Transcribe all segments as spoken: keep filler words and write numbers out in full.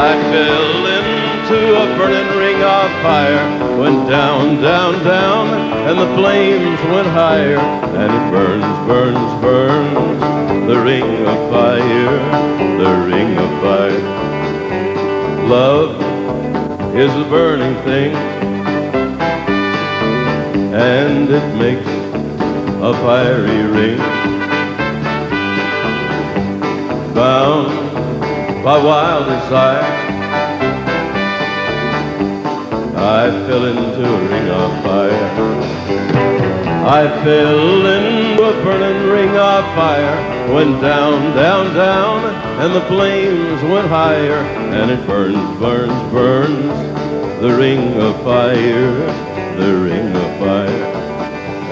I fell into a burning ring of fire, went down, down, down, and the flames went higher, and it burns, burns, burns, the ring of fire, the ring of fire. Love is a burning thing, and it makes a fiery ring. Bound by wild desire, I fell into a ring of fire. I fell into a burning ring of fire, went down, down, down, and the flames went higher, and it burns, burns, burns, the ring of fire, the ring of fire.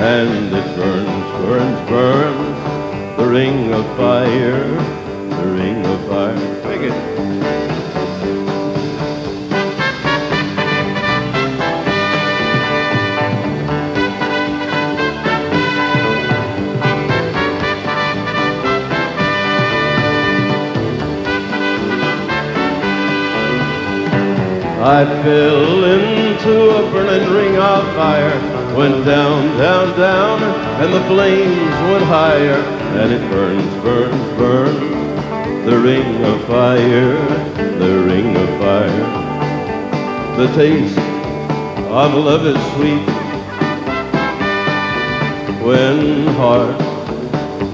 And it burns, burns, burns, the ring of fire, the ring of fire. I fell into a burning ring of fire, went down, down, down, and the flames went higher, and it burns, burns, burns, the ring of fire, the ring of fire. The taste of love is sweet, when hearts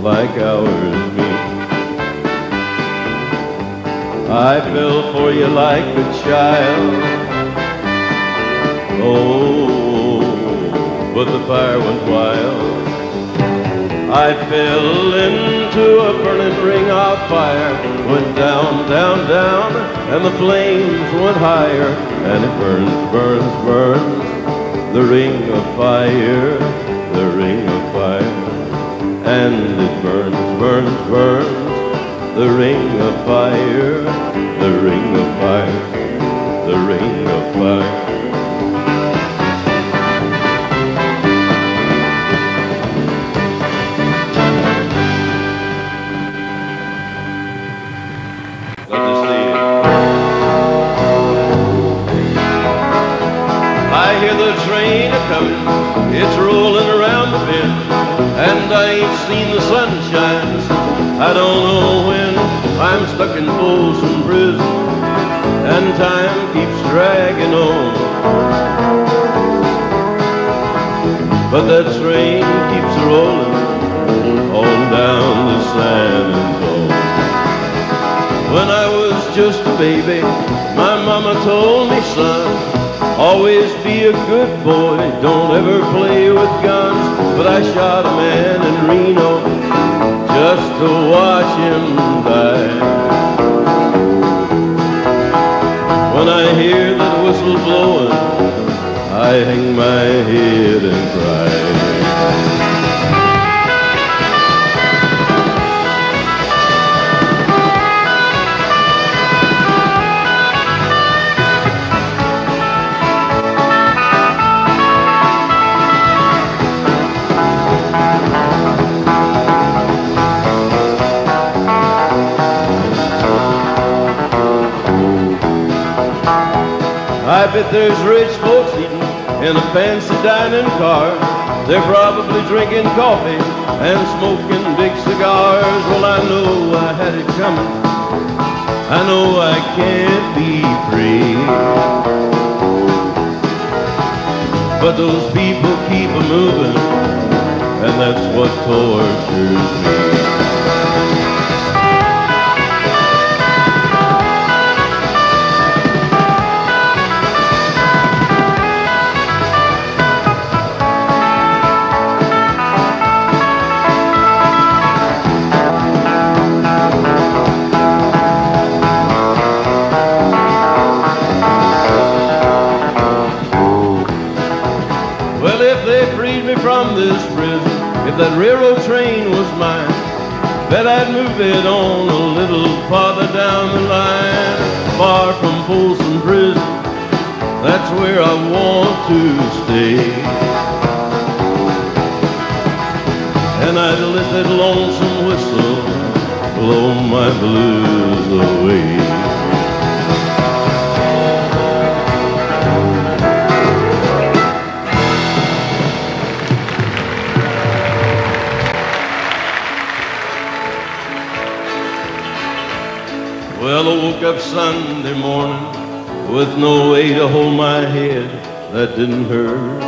like ours meet. I fell for you like a child, oh, but the fire went wild. I fell into a burning ring of fire, went down, down, down, and the flames went higher, and it burns, burns, burns, the ring of fire, the ring of fire. And it burns, burns, burns, the ring of fire, the ring of fire, the ring of fire. But that train keeps rolling on down to San Paul. When I was just a baby, my mama told me, son, always be a good boy, don't ever play with guns. But I shot a man in Reno just to watch him die. When I hear that whistle blowing, I hang my head and cry. I bet there's rich folks eating in a fancy dining car. They're probably drinking coffee and smoking big cigars. Well, I know I had it coming, I know I can't be free, but those people keep a-moving, and that's what tortures me. If that railroad train was mine, bet I'd move it on a little farther down the line. Folsom Prison, that's where I want to stay. And I'd let that lonesome whistle blow my blues away. Well, I woke up Sunday morning with no way to hold my head. That didn't hurt.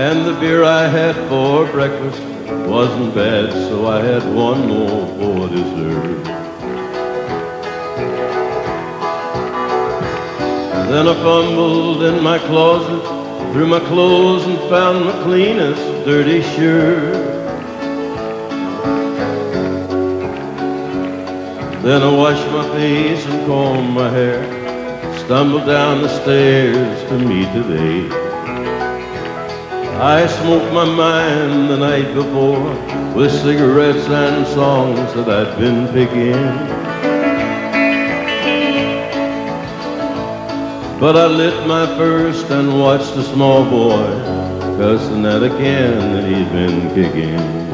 And the beer I had for breakfast wasn't bad, so I had one more for dessert. And then I fumbled in my closet, threw my clothes and found my cleanest dirty shirt. Then I washed my face and combed my hair, stumbled down the stairs to meet the day. I smoked my mind the night before with cigarettes and songs that I'd been picking. But I lit my first and watched the small boy cussing at a can that he'd been kicking.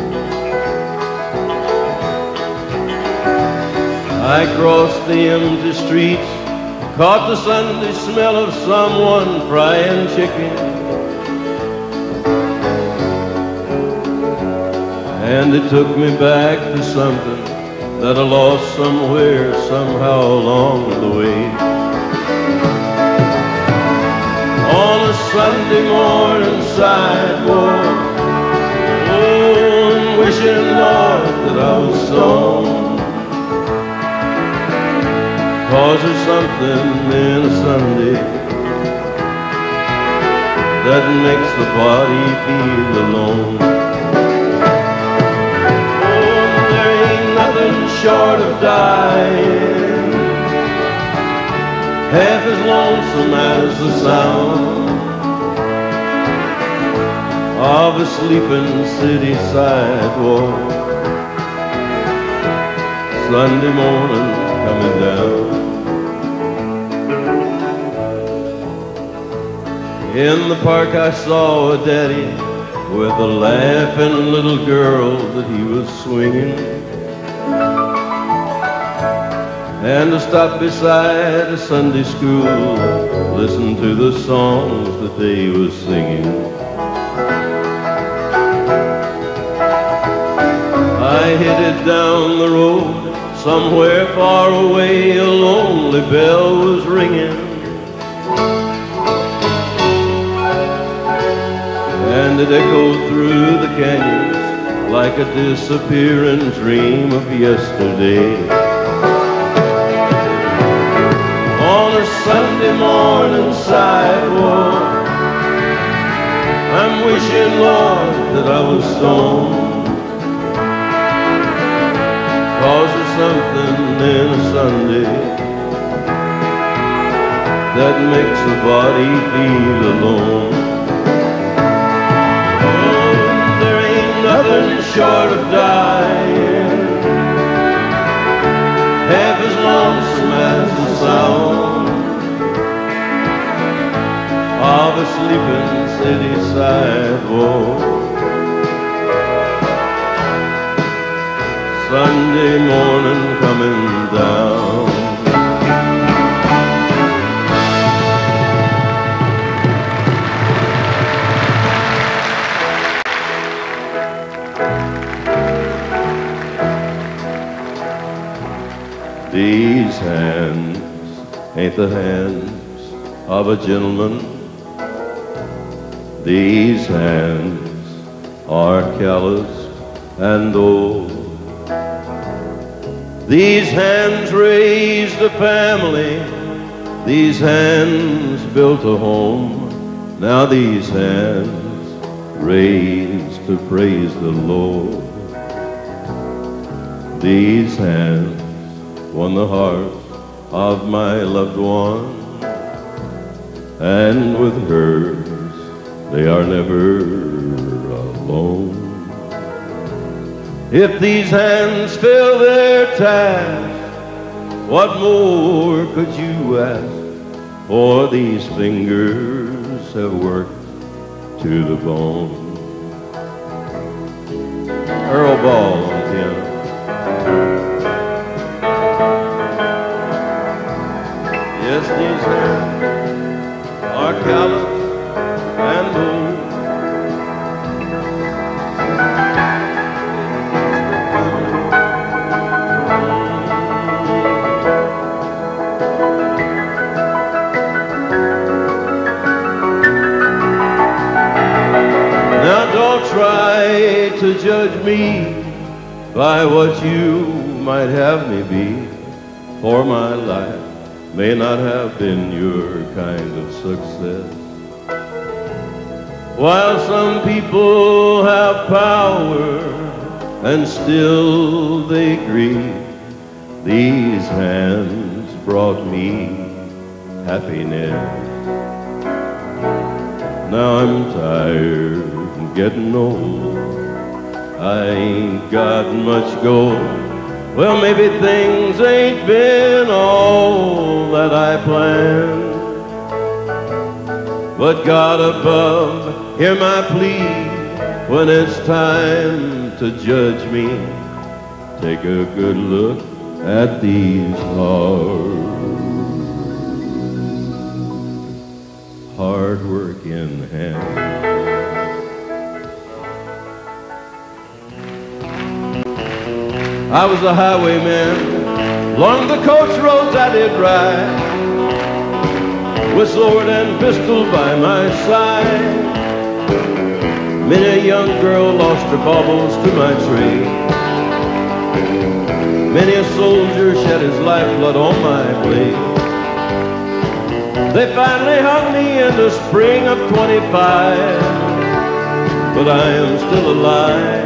I crossed the empty streets, caught the Sunday smell of someone frying chicken. And it took me back to something that I lost somewhere, somehow along the way. On a Sunday morning sidewalk, oh, wishing, Lord, that I was stoned. 'Cause there's something in a Sunday that makes the body feel alone. Oh, there ain't nothing short of dying half as lonesome as the sound of a sleeping city sidewalk Sunday morning coming down. In the park I saw a daddy with a laughing little girl that he was swinging. And I stopped beside a Sunday school, listened to the songs that they were singing. I headed down the road, somewhere far away a lonely bell was ringing. And it echoed through the canyons like a disappearing dream of yesterday. On a Sunday morning sidewalk, I'm wishing, Lord, that I was stoned. 'Cause there's something in a Sunday that makes the body feel alone. Nothing short of dying half as lonesome as the sound of a sleeping city sidewalk Sunday morning coming down. These hands ain't the hands of a gentleman. These hands are calloused and old. These hands raised a family. These hands built a home. Now these hands raised to praise the Lord. These hands won the heart of my loved one, and with hers they are never alone. If these hands fill their task, what more could you ask? For these fingers have worked to the bone. Earl Ball on piano. Yes, these hands are callous and old. Try to judge me by what you might have me be, for my life may not have been your kind of success. While some people have power and still they grieve, these hands brought me happiness. Now I'm tired and getting old, I ain't got much gold. Well, maybe things ain't been all that I planned, but God above, hear my plea. When it's time to judge me, take a good look at these hard, hard working hands. I was a highwayman, along the coach roads I did ride, with sword and pistol by my side. Many a young girl lost her baubles to my trade, many a soldier shed his lifeblood on my blade. They finally hung me in the spring of twenty-five, but I am still alive.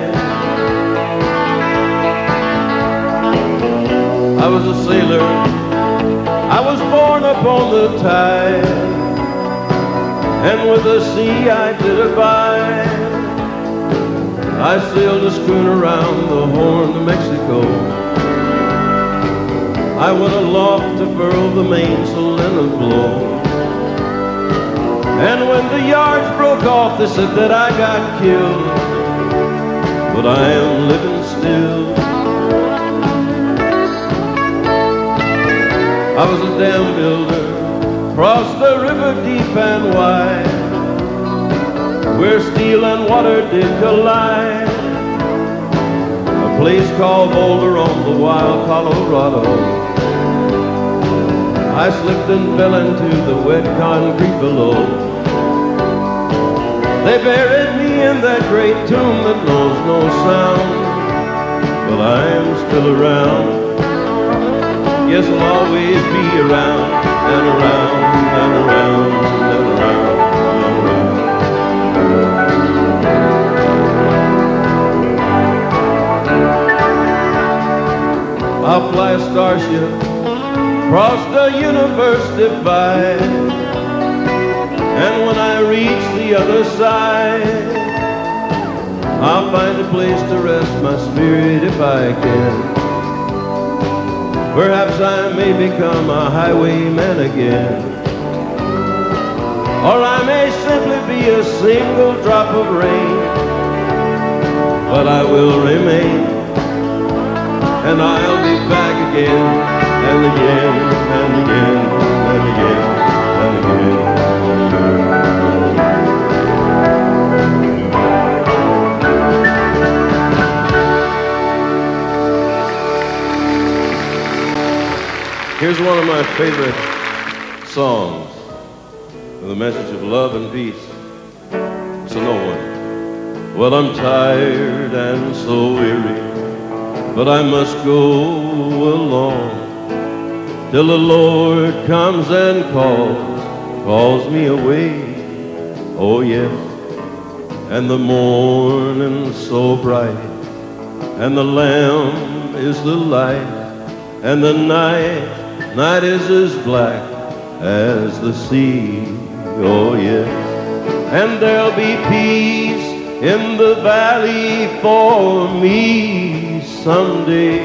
I was a sailor, I was born upon the tide, and with the sea I did abide. I sailed a schooner around the Horn of Mexico, I went aloft to furl the mainsail in a blow. And when the yards broke off, they said that I got killed, but I am living still. I was a dam builder, crossed the river deep and wide, where steel and water did collide. A place called Boulder on the wild Colorado, I slipped and fell into the wet concrete below. They buried me in that great tomb that knows no sound, but I am still around. Yes, I'll always be around and around and around and around and around. I'll fly a starship across the universe divide, and when I reach the other side, I'll find a place to rest my spirit if I can. Perhaps I may become a highwayman again, or I may simply be a single drop of rain, but I will remain, and I'll be back again, and again, and again, and again, and again. Here's one of my favorite songs with a message of love and peace. It's an old one. Well, I'm tired and so weary, but I must go along till the Lord comes and calls, calls me away. Oh, yes. And the morning's so bright, and the Lamb is the light, and the night night is as black as the sea, oh yes. And there'll be peace in the valley for me, someday.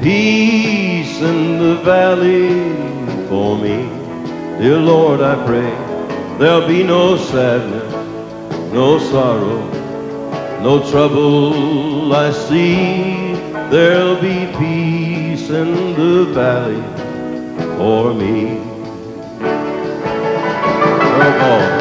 Peace in the valley for me, dear Lord, I pray. There'll be no sadness, no sorrow, no trouble I see. There'll be peace in the valley for me. Earl Ball.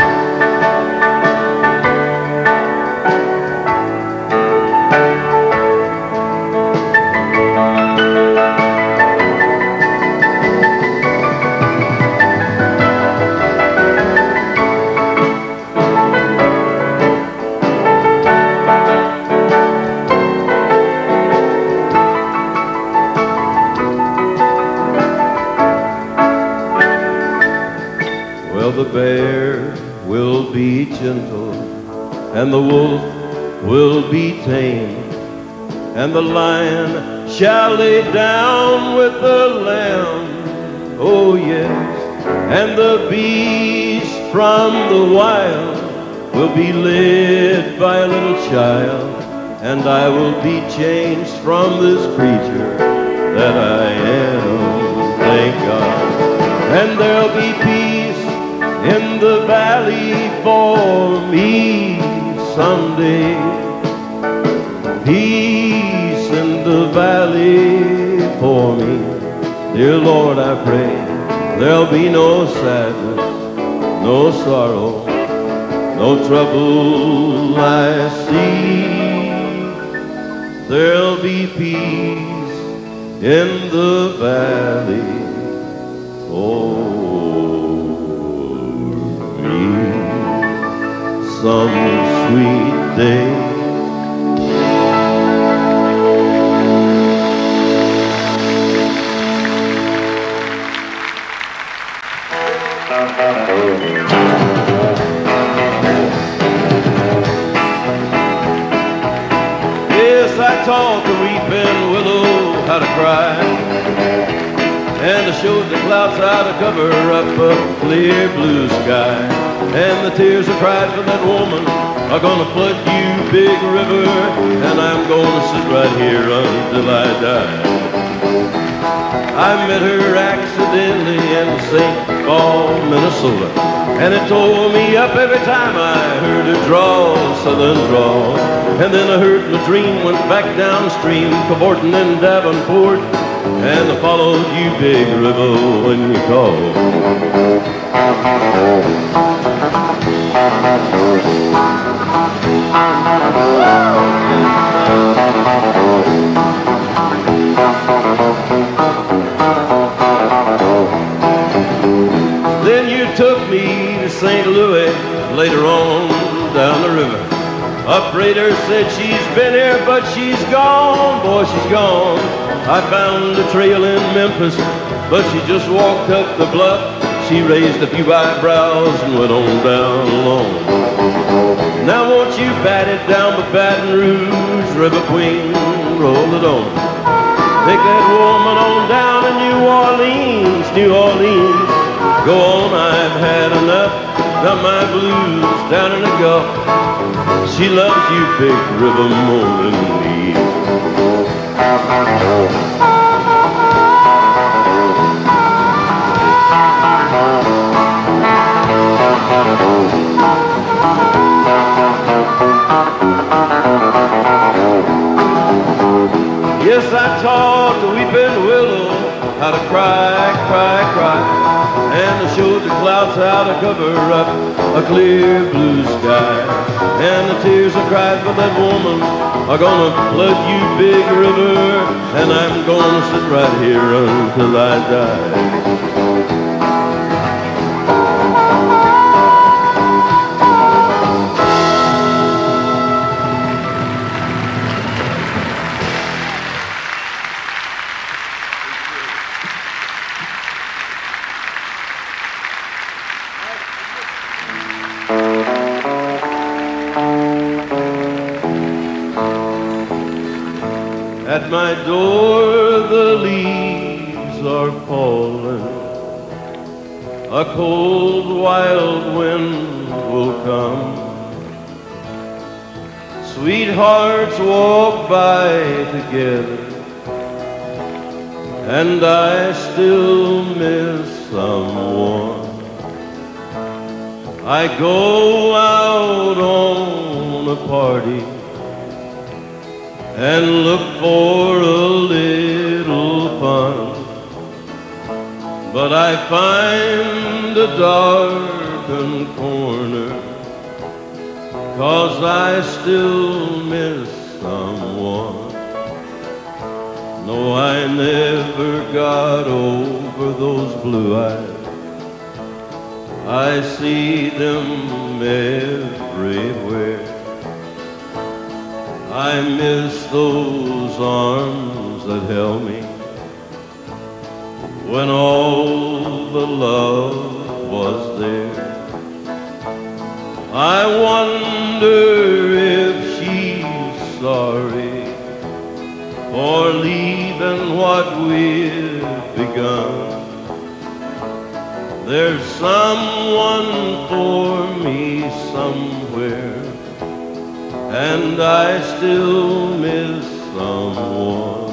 The bear will be gentle, and the wolf will be tame, and the lion shall lay down with the lamb, oh yes, and the beast from the wild will be led by a little child, and I will be changed from this creature that I am, thank God. And there'll be peace in the valley for me someday. Peace in the valley for me, dear Lord, I pray. There'll be no sadness, no sorrow, no trouble I see. There'll be peace in the valley for me some sweet day. Yes, I taught the weeping willow how to cry, and I showed the clouds how to cover up a clear blue sky. And the tears I cried for that woman are gonna flood you, big river, and I'm gonna sit right here until I die. I met her accidentally in Saint Paul, Minnesota, and it tore me up every time I heard her drawl, southern drawl. And then I heard my dream, went back downstream, cavorting in Davenport, and I followed you, big river, when you called. Then you took me to Saint Louis later on down the river. Operator said she's been here, but she's gone, boy, she's gone. I found a trail in Memphis, but she just walked up the bluff. She raised a few eyebrows and went on down alone. Now won't you bat it down the Baton Rouge River Queen, roll it on. Take that woman on down to New Orleans, New Orleans. Go on, I've had enough, got my blues down in the Gulf. She loves you, big river, more than me. Yes, I taught the weeping willow how to cry, cry, cry, and I showed the clouds how to cover up a clear blue sky. And the tears I cried for that woman are gonna flood you, big river, and I'm gonna sit right here until I die. At my door the leaves are falling, a cold wild wind will come. Sweethearts walk by together, and I still miss someone. I go out on a party and look for a little fun, but I find a darkened corner, 'cause I still miss someone. No, I never got over those blue eyes. I see them everywhere. I miss those arms that held me when all the love was there. I wonder if she's sorry for leaving what we've begun. There's someone for me somewhere, and I still miss someone.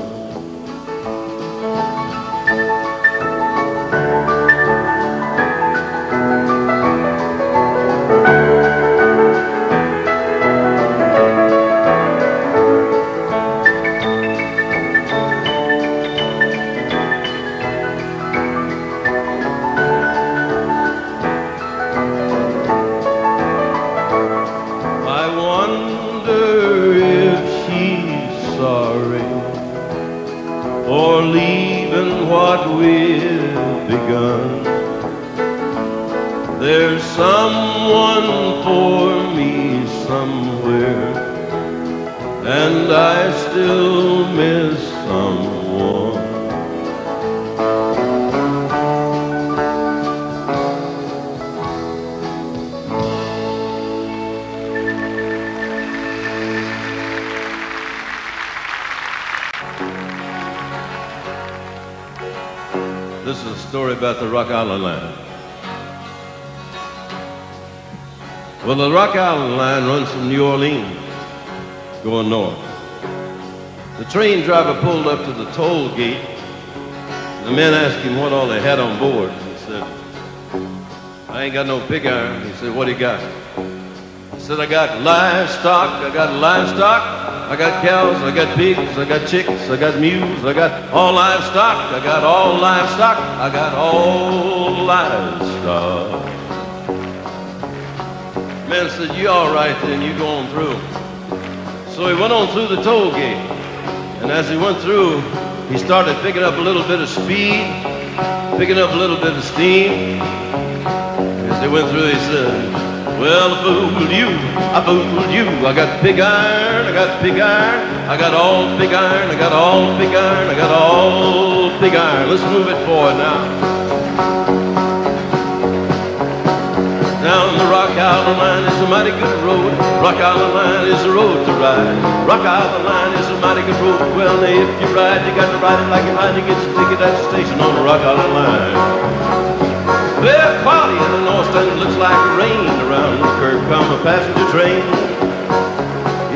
There's someone for me somewhere, and I still miss someone. This is a story about the Rock Island Line. Well, the Rock Island Line runs from New Orleans, going north. The train driver pulled up to the toll gate. The men asked him what all they had on board. He said, "I ain't got no pig iron." He said, "What do you got?" He said, "I got livestock, I got livestock, I got cows, I got pigs, I got chicks, I got mules, I got all livestock, I got all livestock, I got all livestock." Man said, "You all right then, you go on through." So he went on through the toll gate. And as he went through, he started picking up a little bit of speed, picking up a little bit of steam. As they went through, he said, "Well, I fooled you, I fooled you. I got pig iron, I got pig iron. I got all pig iron, I got all pig iron, I got all pig iron. Let's move it forward now." Down the Rock Island Line is a mighty good road. Rock Island Line is a road to ride. Rock Island Line is a mighty good road. Well, now if you ride, you got to ride it like you ride to get your ticket at the station on the Rock Island Line. Well, cloudy in the north and it looks like rain. Around the curb come a passenger train.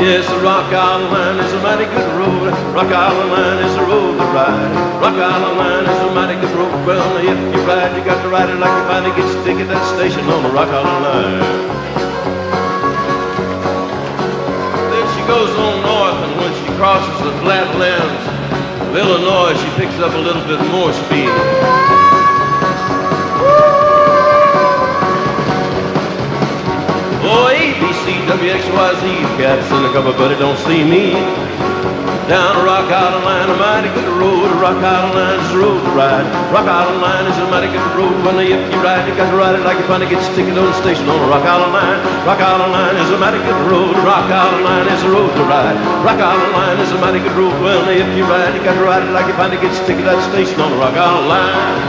Yes, the Rock Island Line is a mighty good road. Rock Island Line is a road to ride. Rock Island Line is a mighty good road. Well, if you ride, you got to ride it like you find it. Get your ticket at the station on the Rock Island Line. Then she goes on north, and when she crosses the flatlands of Illinois, she picks up a little bit more speed. Oh, A, B, C, W, X, Y, Z, cats in the cover, but it don't see me. Down the Rock Island Line, a mighty good road. Rock Island Line is a road to ride. Rock Island Line is a mighty good road. Well, if you ride, you got to ride it like you finally get your ticket on the station on the Rock Island Line. Rock Island Line is a mighty good road. Rock Island Line is a road to ride. Rock Island Line is a mighty good road. Well, if you ride, you got to ride it like you finally get your ticket at the station on the Rock Island Line.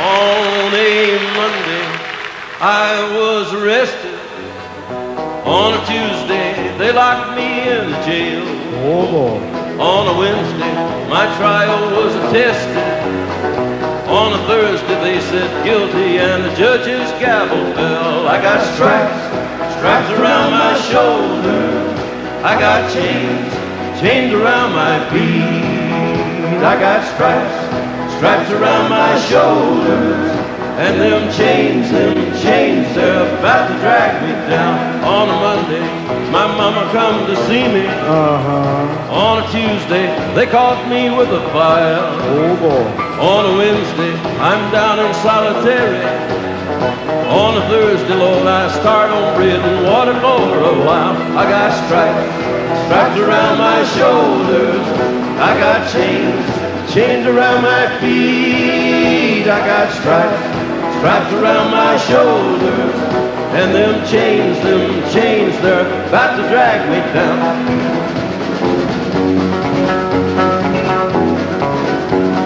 On a Monday, I was arrested. On a Tuesday, they locked me in the jail. Oh, boy. On a Wednesday, my trial was attested. On a Thursday they said guilty and the judge's gavel fell. I got straps, straps around my shoulders. I got chains, chains around my feet. I got straps, straps around my shoulders. And them chains, them chains, they're about to drag me down. On a Monday, my mama come to see me. Uh-huh. On a Tuesday, they caught me with a file. Oh, boy. On a Wednesday, I'm down in solitary. On a Thursday, Lord, I start on bread and water for a while. I got stripes, stripes around my shoulders. I got chains, chains around my feet. I got stripes, straps around my shoulders, and them chains, them chains, they're about to drag me down.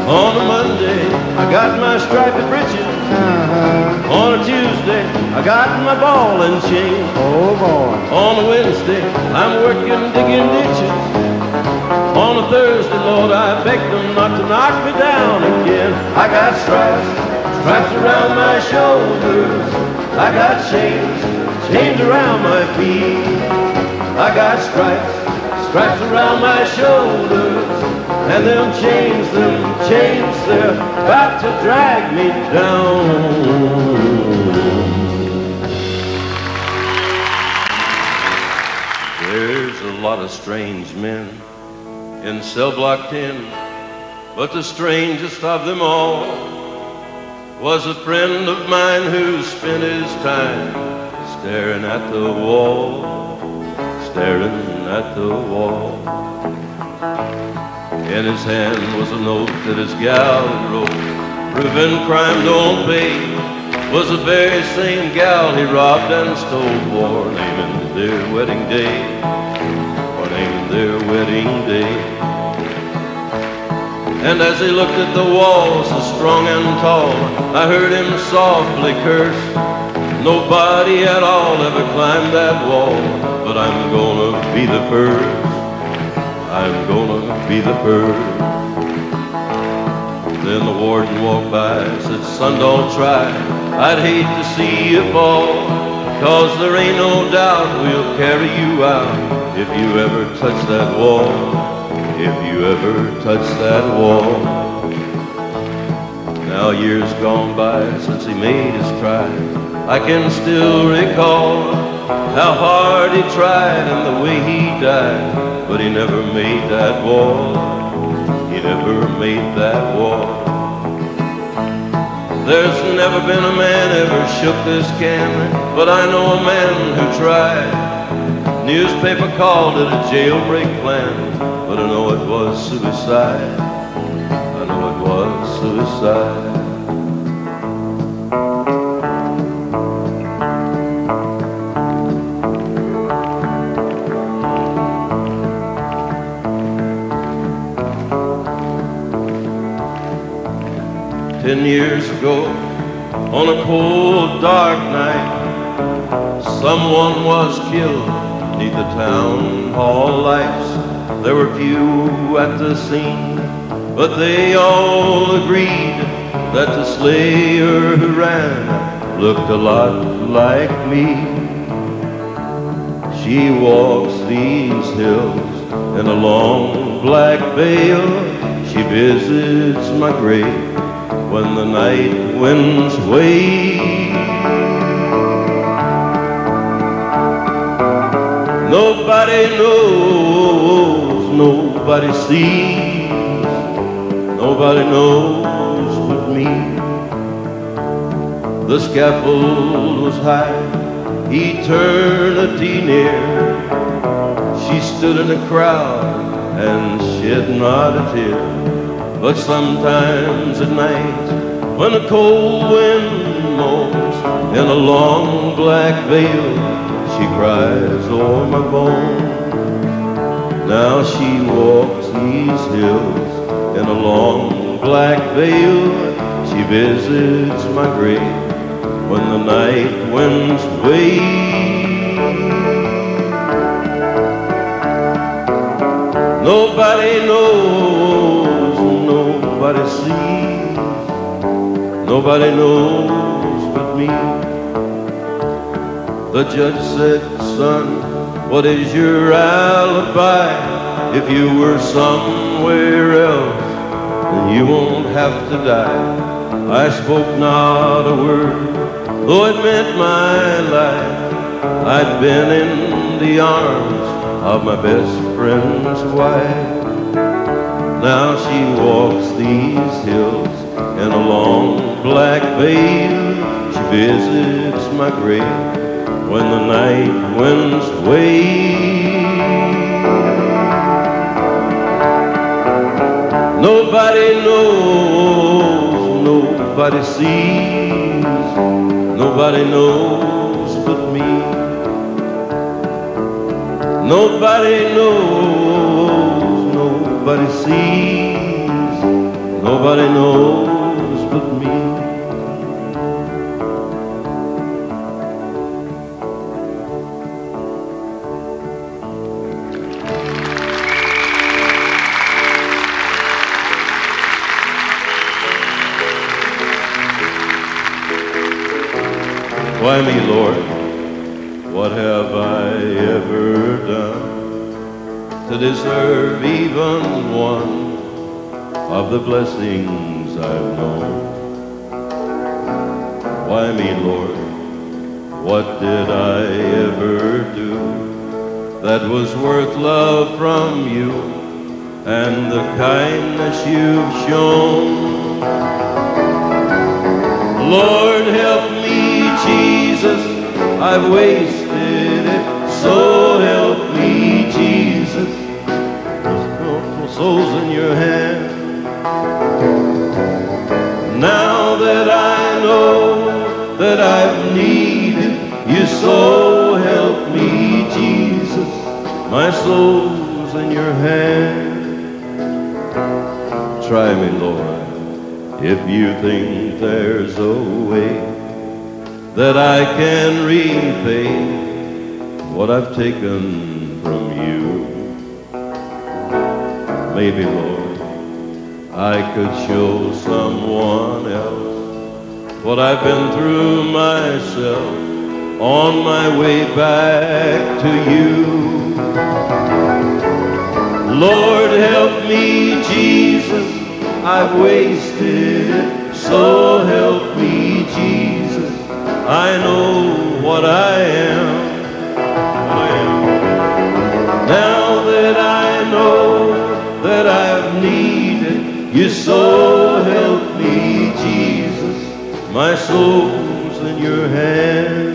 On a Monday, I got my striped breeches. Uh-huh. On a Tuesday, I got my ball and chain. Oh boy. On a Wednesday, I'm working digging ditches. On a Thursday, Lord, I beg them not to knock me down again. I got straps, straps around my shoulders. I got chains, chains around my feet. I got stripes, stripes around my shoulders. And them chains, them chains, they're about to drag me down. There's a lot of strange men in cell block ten, but the strangest of them all was a friend of mine who spent his time staring at the wall, staring at the wall. In his hand was a note that his gal wrote, proving crime don't pay. Was the very same gal he robbed and stole for, naming their wedding day, or naming their wedding day. And as he looked at the walls, so strong and tall, I heard him softly curse. Nobody at all ever climbed that wall, but I'm gonna be the first. I'm gonna be the first. Then the warden walked by and said, son, don't try. I'd hate to see you fall, cause there ain't no doubt we'll carry you out if you ever touch that wall. If you ever touch that wall. Now years gone by since he made his try, I can still recall how hard he tried and the way he died, but he never made that wall. He never made that wall. There's never been a man ever shook this cannon, but I know a man who tried. Newspaper called it a jailbreak plan, but I know it was suicide. I know it was suicide. Ten years ago, on a cold, dark night, someone was killed neath the town hall lights. There were few at the scene, but they all agreed that the slayer who ran looked a lot like me. She walks these hills in a long black veil. She visits my grave when the night winds wave. Nobody knows, nobody sees, nobody knows but me. The scaffold was high, eternity near. She stood in a crowd and shed not a tear. But sometimes at night, when the cold wind moans in a long black veil, she cries, oh my bone. Now she walks these hills in a long black veil. She visits my grave when the night winds wave. Nobody knows, nobody sees, nobody knows but me. The judge said, son, what is your alibi? If you were somewhere else, then you won't have to die. I spoke not a word, though it meant my life. I'd been in the arms of my best friend's wife. Now she walks these hills in a long black veil. She visits my grave when the night winds wail. Nobody knows, nobody sees, nobody knows but me. Nobody knows, nobody sees, nobody knows but me. Why me, Lord? What have I ever done to deserve even one of the blessings I've known? Why me, Lord? What did I ever do that was worth love from you and the kindness you've shown? Lord, help me, Jesus, I've wasted it, so help me, Jesus. There's no souls in your hands. Now that I know that I've needed you, so help me, Jesus. My soul's in your hand. Try me, Lord, if you think there's a way that I can repay what I've taken from you. Maybe, Lord, I could show someone else what I've been through myself on my way back to you. Lord, help me, Jesus, I've wasted it, so help me, Jesus. I know what I am. I am. Now that I know that I've needed you, so help me, Jesus. My soul's in your hand,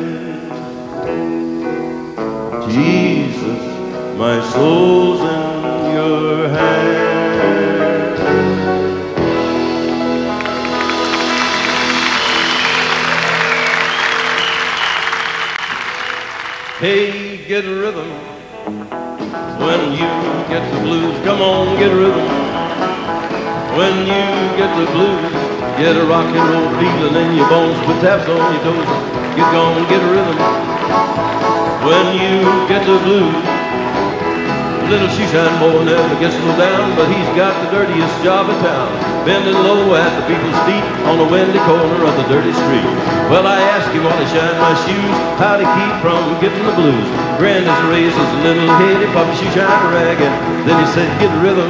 Jesus, my soul's in your hand. Hey, get a rhythm when you get the blues. Come on, get a rhythm when you get the blues. Get a rock and roll feeling in your bones, put taps on your toes, get gone, get a rhythm. When you get the blues, little shoeshine boy never gets low down, but he's got the dirtiest job in town, bending low at the people's feet on the windy corner of the dirty street. Well, I ask him how to shine my shoes, how to keep from getting the blues. Grandad's raised his little head, he popped a shoeshine rag, and then he said, get a rhythm.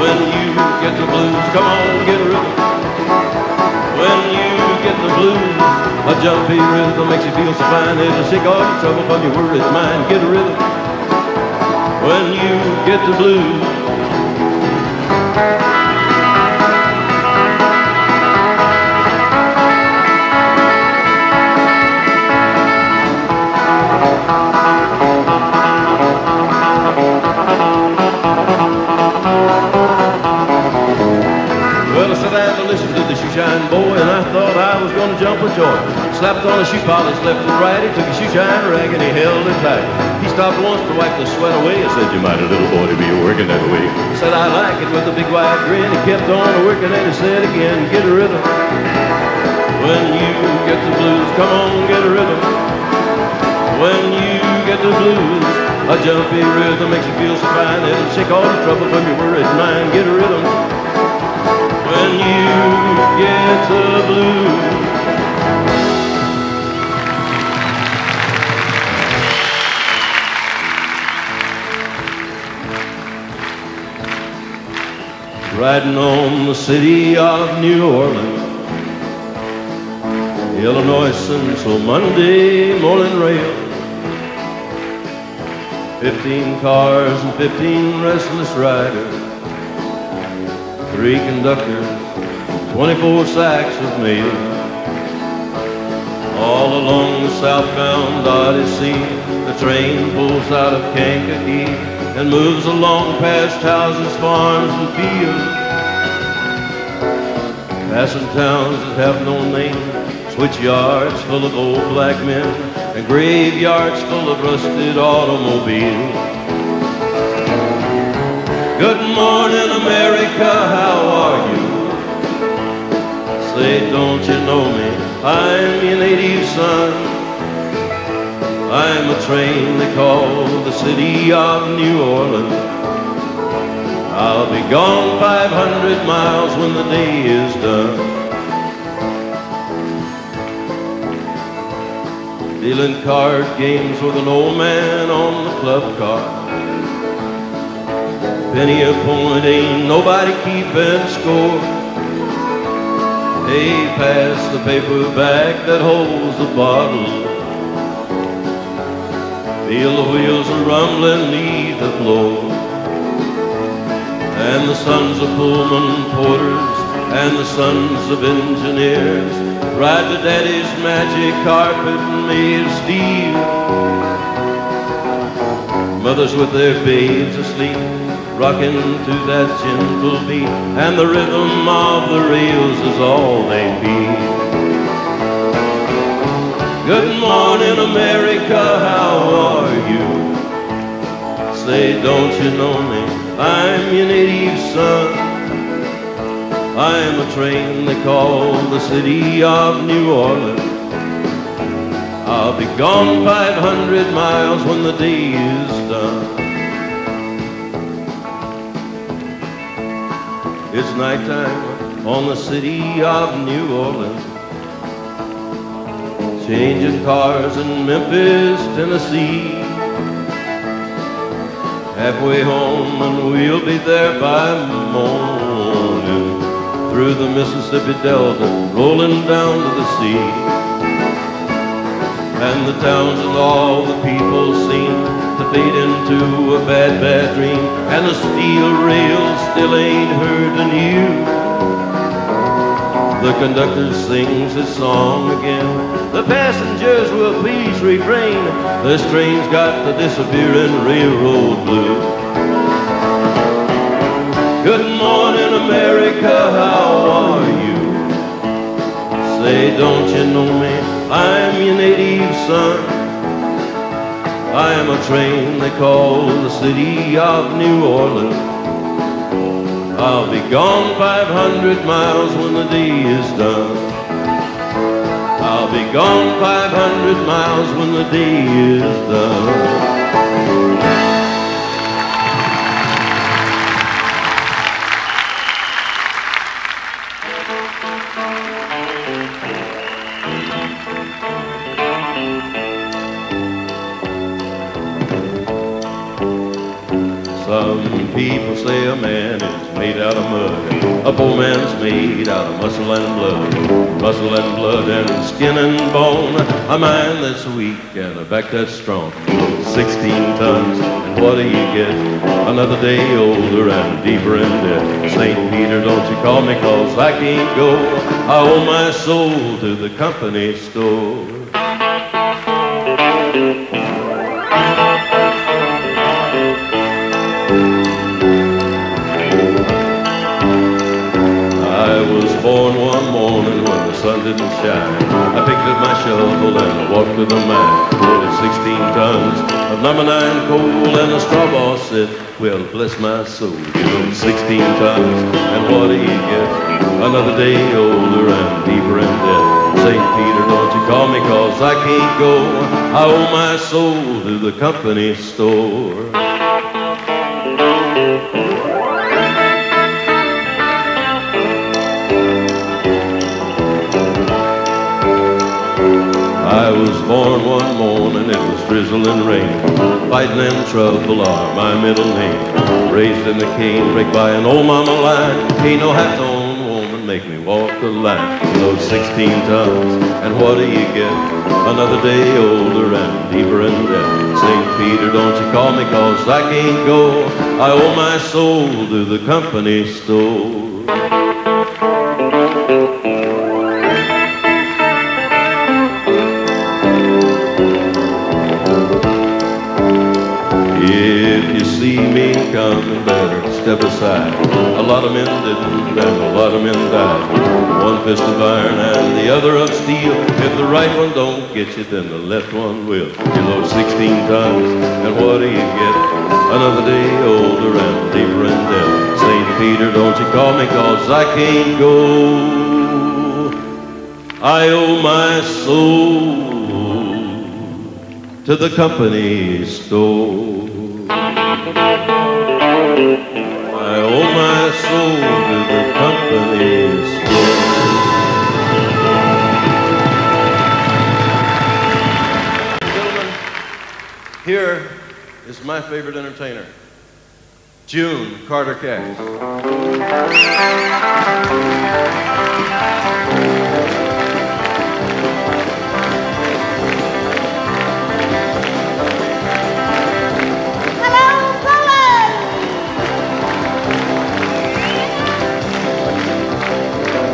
When you get the blues, come on, get a rhythm. When you get the blues, a jumpy rhythm makes you feel so fine. It'll shake all your trouble from your worries mind. Get a rhythm. When you get the blues. Shoeshine boy, and I thought I was gonna jump for joy. Slapped on a shoe polish left and right, he took a shoeshine rag and he held it tight. He stopped once to wipe the sweat away. I said, you might a little boy to be working that way. He said, I like it, with a big wide grin. He kept on working and he said again, get a rhythm. When you get the blues, come on, get a rhythm. When you get the blues, a jumpy rhythm makes you feel so fine. It'll shake all the trouble from your worried mind. Get a rhythm. when you get the blues. Riding on the city of New Orleans, Illinois Central Monday morning rail. Fifteen cars and fifteen restless riders, three conductors, twenty-four sacks of mail, all along the southbound Odyssey. The train pulls out of Kankakee and moves along past houses, farms, and fields, passing towns that have no name, switchyards full of old black men, and graveyards full of rusted automobiles. Good morning, America, how are you? Say, don't you know me? I'm your native son. I'm a train they call the city of New Orleans. I'll be gone five hundred miles when the day is done. Dealing card games with an old man on the club car. Penny a point, ain't nobody keeping score. They pass the paper bag that holds the bottle. Feel the wheels are rumbling, leave the floor. And the sons of Pullman porters and the sons of engineers ride to daddy's magic carpet made of steel. Mothers with their babes asleep, rocking to that gentle beat, and the rhythm of the rails is all they need. Good morning, America, how are you? Say, don't you know me? I'm your native son. I'm a train they call the city of New Orleans. I'll be gone five hundred miles when the day is done. It's nighttime on the city of New Orleans, changing cars in Memphis, Tennessee. Halfway home and we'll be there by morning, through the Mississippi Delta, rolling down to the sea. And the towns and all the people seem to fade into a bad, bad dream, and the steel rails still ain't heard anew. The conductor sings his song again, the passengers will please refrain, this train's got the disappearing railroad blues. Good morning, America, how are you? Say, don't you know me? I'm your native son. I'm a train they call the city of New Orleans. I'll be gone five hundred miles when the day is done. I'll be gone five hundred miles when the day is done. People say a man is made out of mud, a poor man's made out of muscle and blood, muscle and blood and skin and bone, a mind that's weak and a back that's strong. Sixteen tons, and what do you get? Another day older and deeper in debt. Saint Peter, don't you call me, cause I can't go, I owe my soul to the company store. Born one morning when the sun didn't shine, I picked up my shovel and I walked to the mine. There's sixteen tons of number nine coal, and the straw boss said, well, bless my soul, you know, sixteen tons, and what do you get? Another day older and deeper in debt. Saint Peter, don't you call me, cause I can't go, I owe my soul to the company store. born one morning, it was drizzling rain. Fighting and trouble are my middle name. Raised in the cane, raked by an old mama line. Ain't no half on woman, make me walk the line. Load sixteen tons, and what do you get? Another day older and deeper in debt. Saint Peter, don't you call me, cause I can't go. I owe my soul to the company store. Come, better step aside. A lot of men didn't, and a lot of men died. One fist of iron and the other of steel. If the right one don't get you, then the left one will. You load sixteen tons, and what do you get? Another day older and deeper in debt. Saint Peter, don't you call me, cause I can't go. I owe my soul to the company store. I owe my soul to the company's store. Gentlemen, here is my favorite entertainer, June Carter Cash.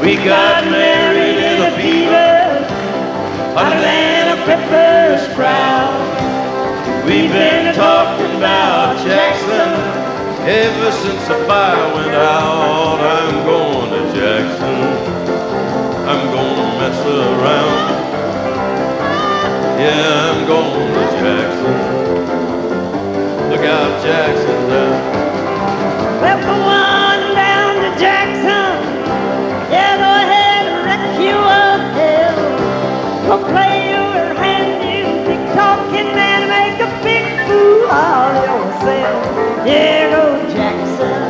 We got married in a fever, hotter than a pepper sprout. We've been talking about Jackson ever since the fire went out. I'm going to Jackson, I'm gonna mess around. Yeah, I'm going to Jackson. Look out, Jackson down. Well, come on down to Jackson. Yeah, go ahead and wreck you up, hell. We'll play your hand music, talking and make a big fool of yourself. Yeah, go Jackson,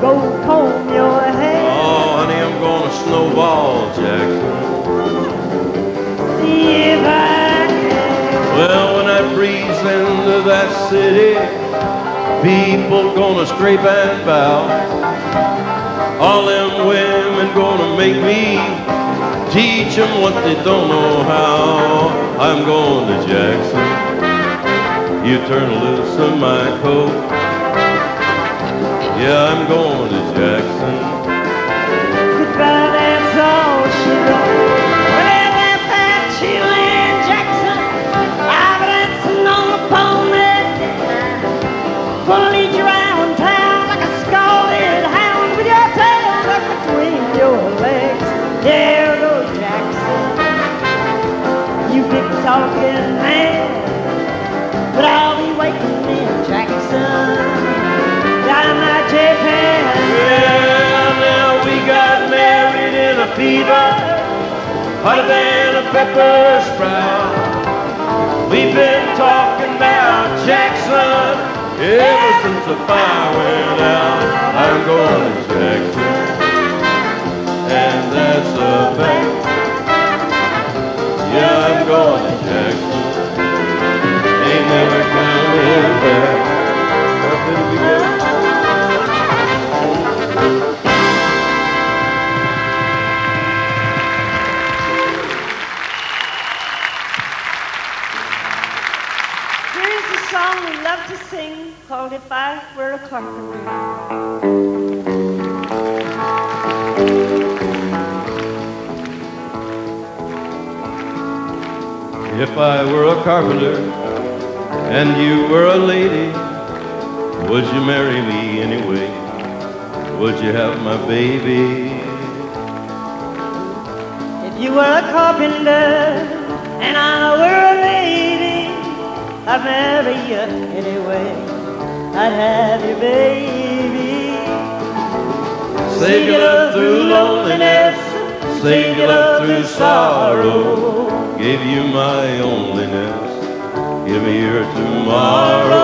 go comb your hair. Oh, honey, I'm gonna snowball, Jackson. See if I can. Well, when I breeze into that city, people gonna scrape and bow. All them women gonna make me teach them what they don't know how. I'm going to Jackson, you turn loose of my coat. Yeah, I'm going to Jackson. Goodbye, that's all she wrote. Well, I left that chili in Jackson. I've been dancing on the pony. Gonna lead you around town like a scalded hound with your tail between your legs. There goes Jackson, you big talking man, but I'll be waiting in Jackson, down at Japan. Yeah, now we got married in a fever, hotter than a pepper sprout. We've been talking about Jackson ever since the fire went out. I'm going to Jackson, and that's a fact. Yeah, I'm going to Jackson. Ain't never coming back. Nothing to get. Here is a song we love to sing called If I Were a Carpenter. If I were a carpenter and you were a lady, would you marry me anyway? Would you have my baby? If you were a carpenter and I were a lady, I'd marry you anyway. I'd have your baby. Save your love through loneliness, save your love through sorrow. Give you my loneliness, give me your tomorrow.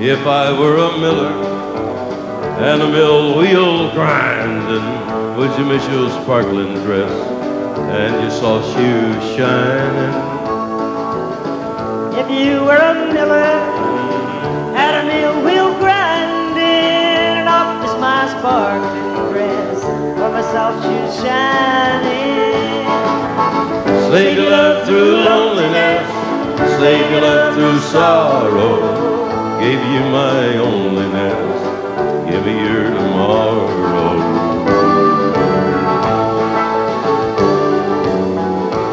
If I were a miller and the mill wheel grinds, and would you miss your sparkling dress and your soft shoes shining? If you were a miller and a mill wheel grinding, and I'd miss my sparkling dress or my soft shoes shining. Slave your love through loneliness, slave your love through sorrow. Gave you my loneliness, give me your tomorrow.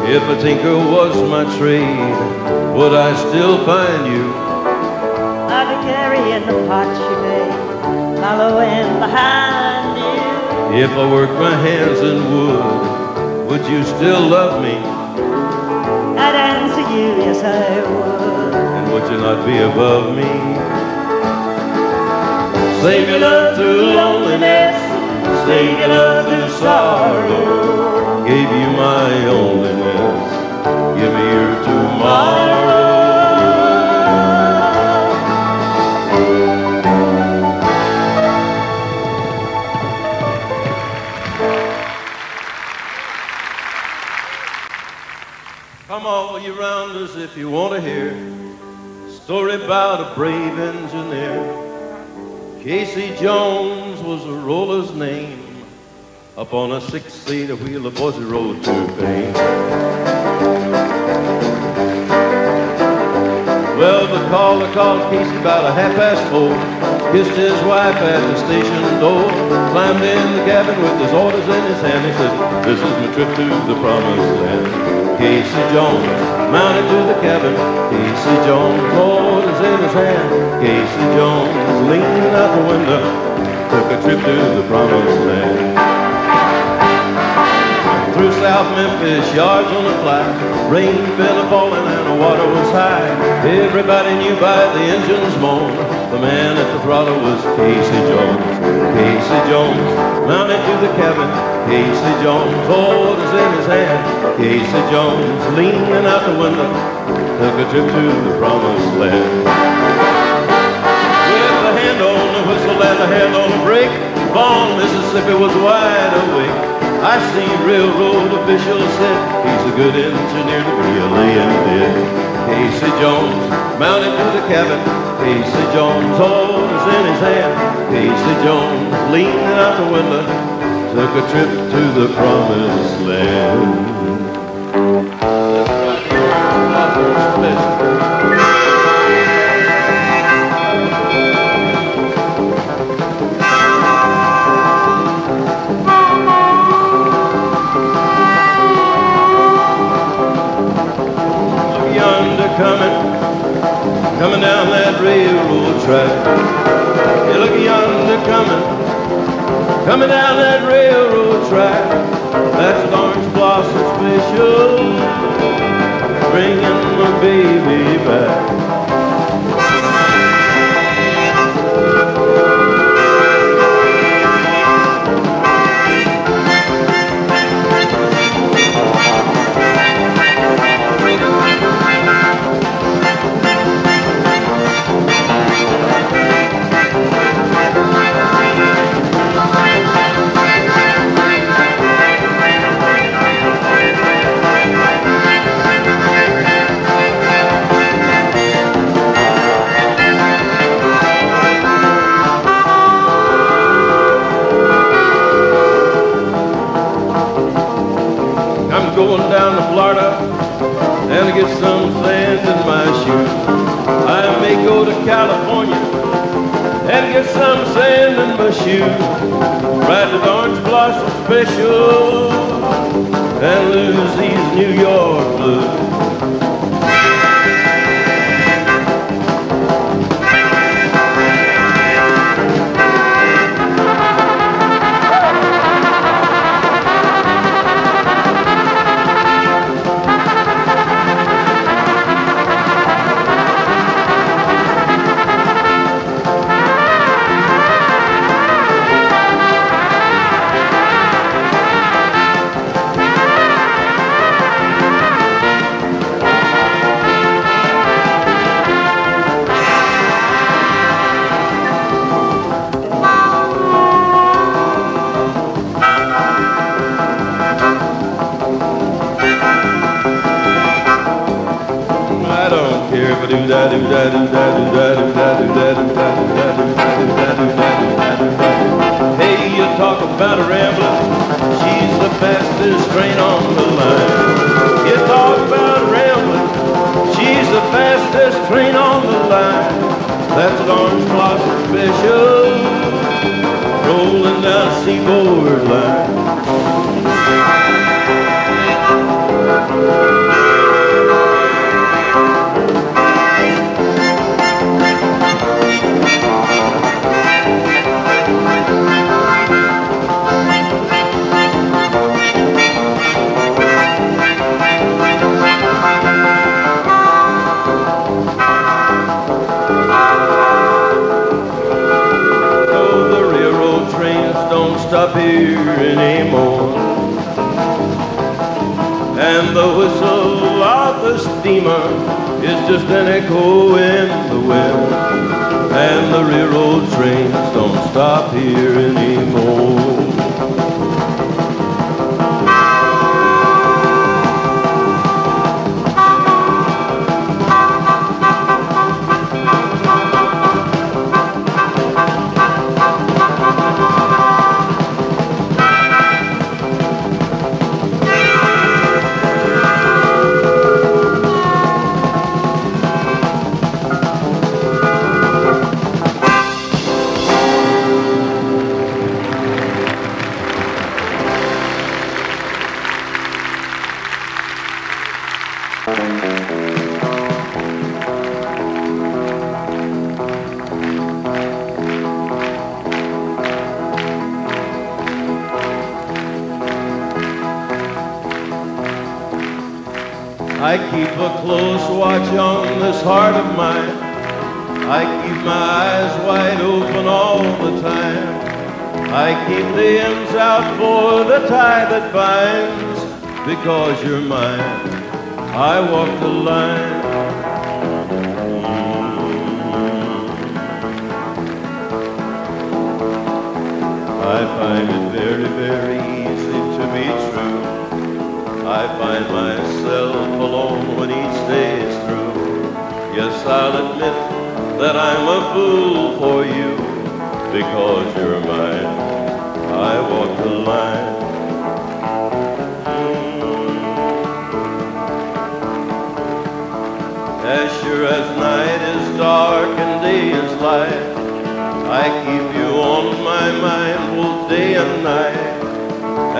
If a tinker was my trade, would I still find you? I'd be carrying the pot you made, my low end behind you. If I worked my hands in wood, would you still love me? I'd answer you, yes I would. Would you not be above me? Slave your love through loneliness, slave your love through sorrow. Gave you my loneliness, give me your tomorrow. Come all you rounders if you want to hear story about a brave engineer. Casey Jones was a roller's name, up on a six-seater wheel of Boise road to fame. Well, the caller called Casey about a half past four, kissed his wife at the station door, climbed in the cabin with his orders in his hand. He said, this is my trip to the promised land. Casey Jones mounted to the cabin. Casey Jones, orders in his hand. Casey Jones leaning out the window, took a trip to the promised land. Through South Memphis, yards on a fly, rain fell a falling and the water was high. Everybody knew by the engine's moan, the man at the throttle was Casey Jones. Casey Jones mounted to the cabin. Casey Jones, orders in his hand. Casey Jones, leaning out the window, took a trip to the promised land. With a hand on the whistle and a hand on the brake, Vaughn, Mississippi was wide awake. I seen railroad officials said, he's a good engineer to be a laying dead. Casey Jones, mounted to the cabin. Casey Jones, orders in his hand. Casey Jones, leaning out the window, took a trip to the promised land. That's right here, my first pleasure. Look yonder coming, coming down that railroad track. Yeah, look yonder coming, coming down that railroad track. That's an orange blossom special, bringing my baby back. Hey, you talk about a rambler, she's the fastest train on the line. You talk about a rambler, she's the fastest train on the line. That's an orange blossom special rolling down the seaboard line. Stop here anymore, and the whistle of the steamer is just an echo in the wind, and the railroad trains don't stop here anymore. I keep a close watch on this heart of mine. I keep my eyes wide open all the time. I keep the ends out for the tie that binds, because you're mine. I walk the line. I find it very, very easy to be true. I find myself alone when each day is through. Yes, I'll admit that I'm a fool for you, because you're mine. I walk the line. As sure as night is dark and day is light, I keep you on my mind both day and night.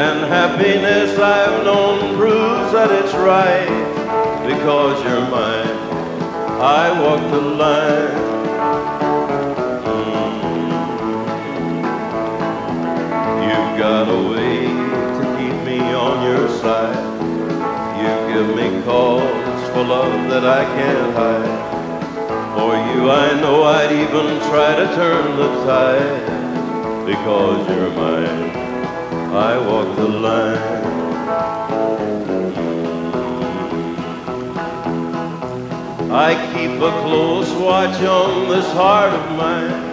And happiness I've known proves that it's right, because you're mine. I walk the line. Mm. You've got a way to keep me on your side. You give me calls for love that I can't hide. For you I know I'd even try to turn the tide, because you're mine. I walk the line. I keep a close watch on this heart of mine.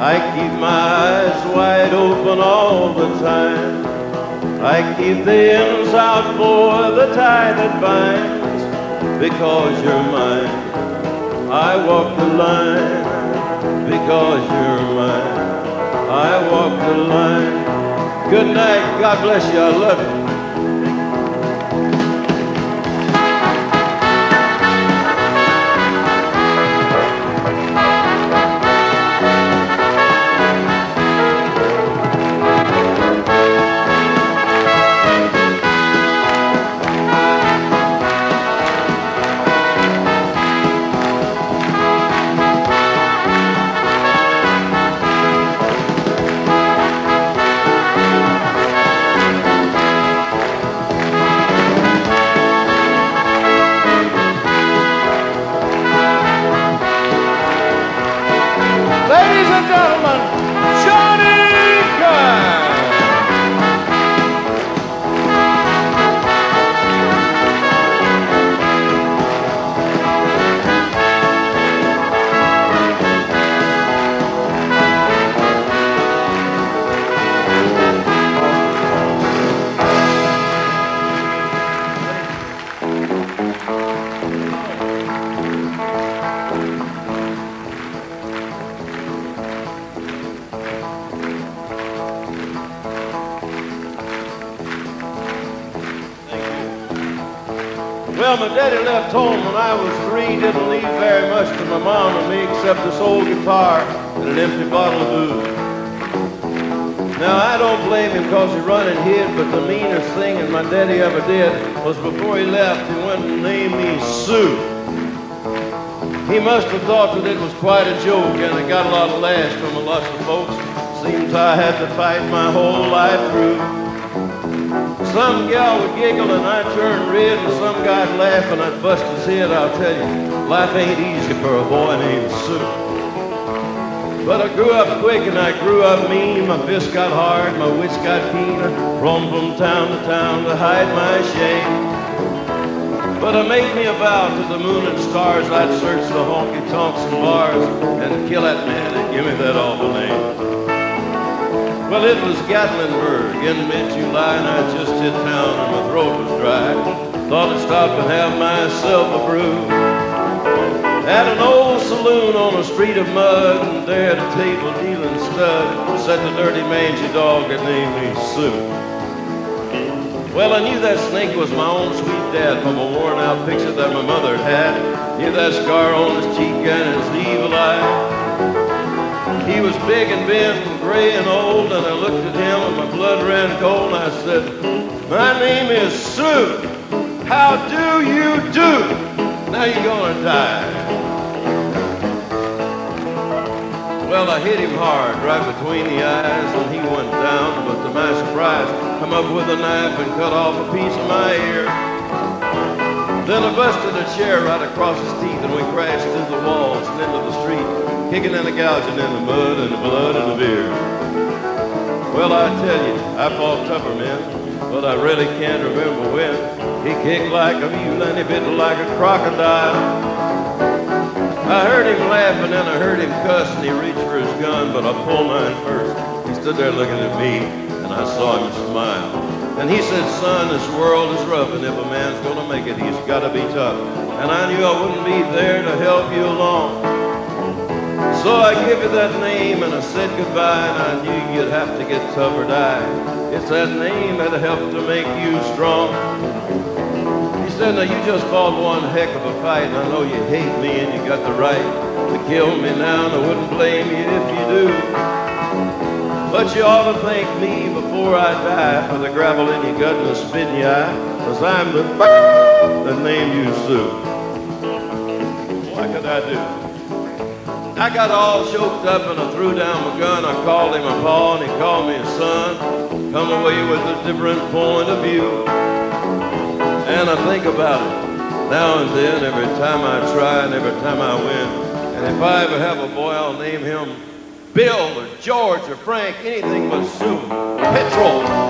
I keep my eyes wide open all the time. I keep the ends out for the tie that binds, because you're mine. I walk the line, because you're mine. I walk the line. Good night. God bless you. I love you. Well, my daddy left home when I was three. Didn't leave very much to my mom and me except this old guitar and an empty bottle of booze. Now, I don't blame him because he run and hid, but the meanest thing that my daddy ever did was before he left, he went and named me Sue. He must have thought that it was quite a joke, and I got a lot of laughs from a lot of folks. Seems I had to fight my whole life through. Some gal would giggle and I'd turn red, and some guy'd laugh and I'd bust his head. I'll tell you, life ain't easy for a boy named Sue. But I grew up quick and I grew up mean. My fists got hard, my wits got keen. I roamed from town to town to hide my shame. But I made me a vow to the moon and stars, I'd search the honky-tonks and bars and kill that man and give me that awful name. Well, it was Gatlinburg in mid-July, and I just hit town and my throat was dry. Thought I'd stop and have myself a brew at an old saloon on a street of mud, and there at a table dealing stud sat the dirty mangy dog that named me Sue. Well, I knew that snake was my own sweet dad from a worn-out picture that my mother had. Knew that scar on his cheek and his evil eye. He was big and bent and gray and old, and I looked at him and my blood ran cold, and I said, my name is Sue. How do you do? Now you're gonna die. Well, I hit him hard right between the eyes, and he went down, but to my surprise, come up with a knife and cut off a piece of my ear. Then I busted a chair right across his teeth, and we crashed through the walls and into the street, kicking and a gouging in the mud and the blood and the beer. Well, I tell you, I fought tougher men, but I really can't remember when. He kicked like a mule and he bit like a crocodile. I heard him laugh and then I heard him cuss, and he reached for his gun, but I pulled mine first. He stood there looking at me and I saw him smile. And he said, son, this world is rough, and if a man's gonna make it, he's gotta be tough. And I knew I wouldn't be there to help you along. So I give you that name and I said goodbye, and I knew you'd have to get tough or die. It's that name that helped to make you strong. He said, now you just fought one heck of a fight, and I know you hate me and you got the right to kill me now, and I wouldn't blame you if you do. But you ought to thank me before I die for the gravel in your gut and the spit in your eye, because I'm the that named you Sue. What could I do? I got all choked up and I threw down my gun. I called him a paw and he called me a son. Come away with a different point of view. And I think about it now and then, every time I try and every time I win. And if I ever have a boy, I'll name him Bill or George or Frank, anything but Sue. Petrol.